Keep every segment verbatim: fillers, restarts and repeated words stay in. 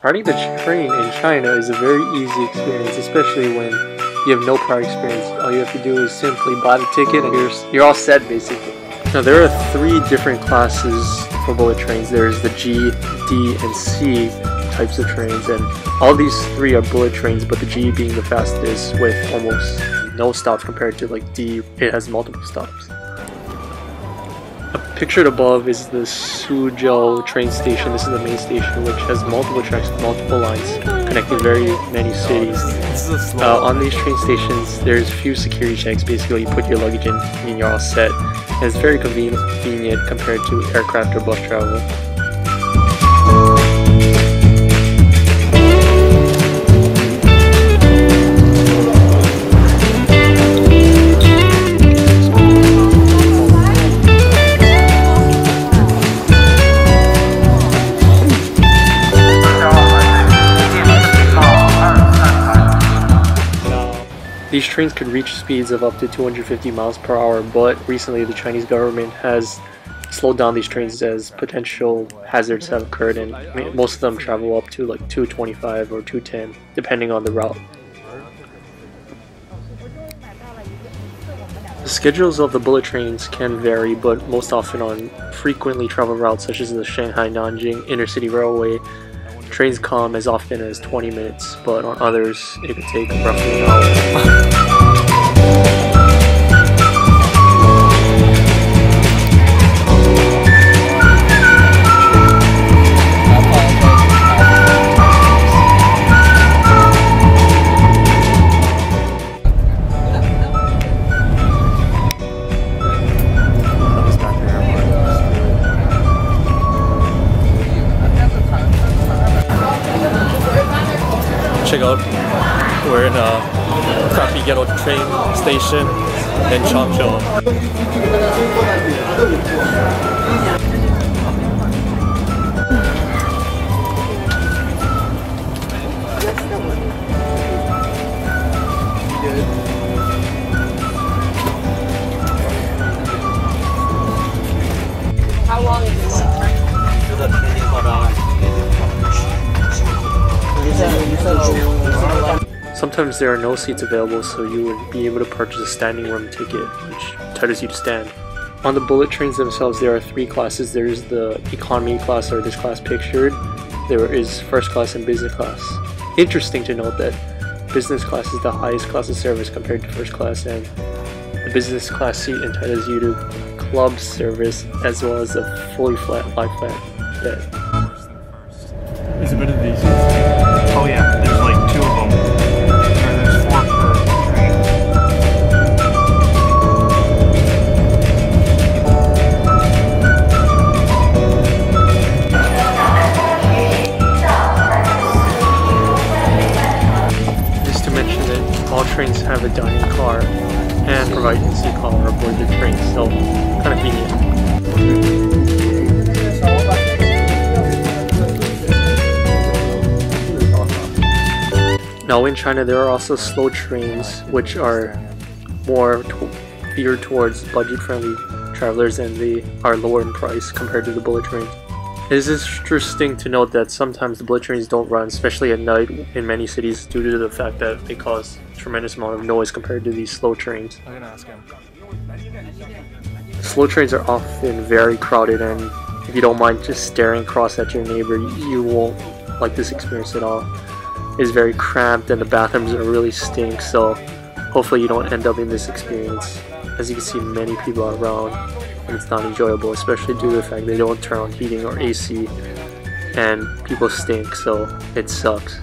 Riding the train in China is a very easy experience, especially when you have no prior experience. All you have to do is simply buy the ticket and you're, you're all set, basically. Now, there are three different classes for bullet trains. There's the G, D, and C types of trains, and all these three are bullet trains, but the G being the fastest with almost no stops compared to, like, D, it has multiple stops. Pictured above is the Suzhou train station. This is the main station, which has multiple tracks, multiple lines, connecting very many cities. Uh, on these train stations, there's few security checks. Basically, you put your luggage in and you're all set. And it's very convenient compared to aircraft or bus travel. These trains could reach speeds of up to two hundred fifty miles per hour, but recently the Chinese government has slowed down these trains as potential hazards have occurred, and most of them travel up to like two twenty-five or two ten, depending on the route. The schedules of the bullet trains can vary, but most often on frequently traveled routes such as the Shanghai-Nanjing Intercity Railway, trains come as often as twenty minutes, but on others it could take roughly an hour. Check out, we're in a crappy ghetto train station in Changzhou. How long is this? Sometimes there are no seats available, so you would be able to purchase a standing room ticket, which entitles you to stand. On the bullet trains themselves, there are three classes. There is the economy class, or this class pictured. There is first class and business class. Interesting to note that business class is the highest class of service compared to first class, and the business class seat entitles you to club service as well as a fully flat lie flat bed. It's a bit of these. Oh yeah. All trains have a dining car and provide A C collar aboard the train, so kind of convenient. Now in China, there are also slow trains, which are more geared towards budget-friendly travelers, and they are lower in price compared to the bullet train. It is interesting to note that sometimes the bullet trains don't run, especially at night in many cities, due to the fact that they cause a tremendous amount of noise compared to these slow trains. I'm gonna ask him. Slow trains are often very crowded, and if you don't mind just staring across at your neighbor, you won't like this experience at all. It is very cramped and the bathrooms are really stink, so hopefully you don't end up in this experience. As you can see, many people are around, and it's not enjoyable, especially due to the fact they don't turn on heating or A C, and people stink, so it sucks.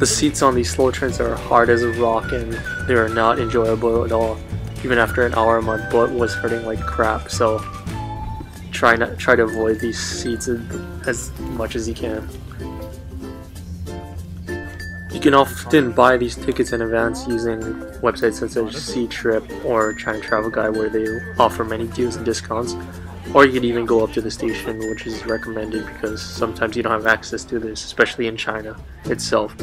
The seats on these slow trains are hard as a rock, and they are not enjoyable at all. Even after an hour, my butt was hurting like crap, so try, not, try to avoid these seats as much as you can. You can often buy these tickets in advance using websites such as Ctrip or China Travel Guide, where they offer many deals and discounts. Or you could even go up to the station, which is recommended because sometimes you don't have access to this, especially in China itself.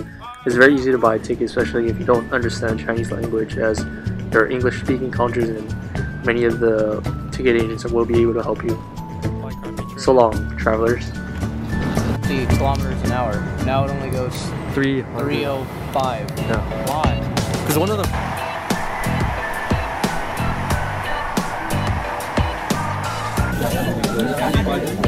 It's very easy to buy a ticket, especially if you don't understand Chinese language, as there are English-speaking countries and many of the ticket agents will be able to help you. So long, travelers. Kilometers an hour. Now it only goes three oh five. Yeah. Why? Because one of the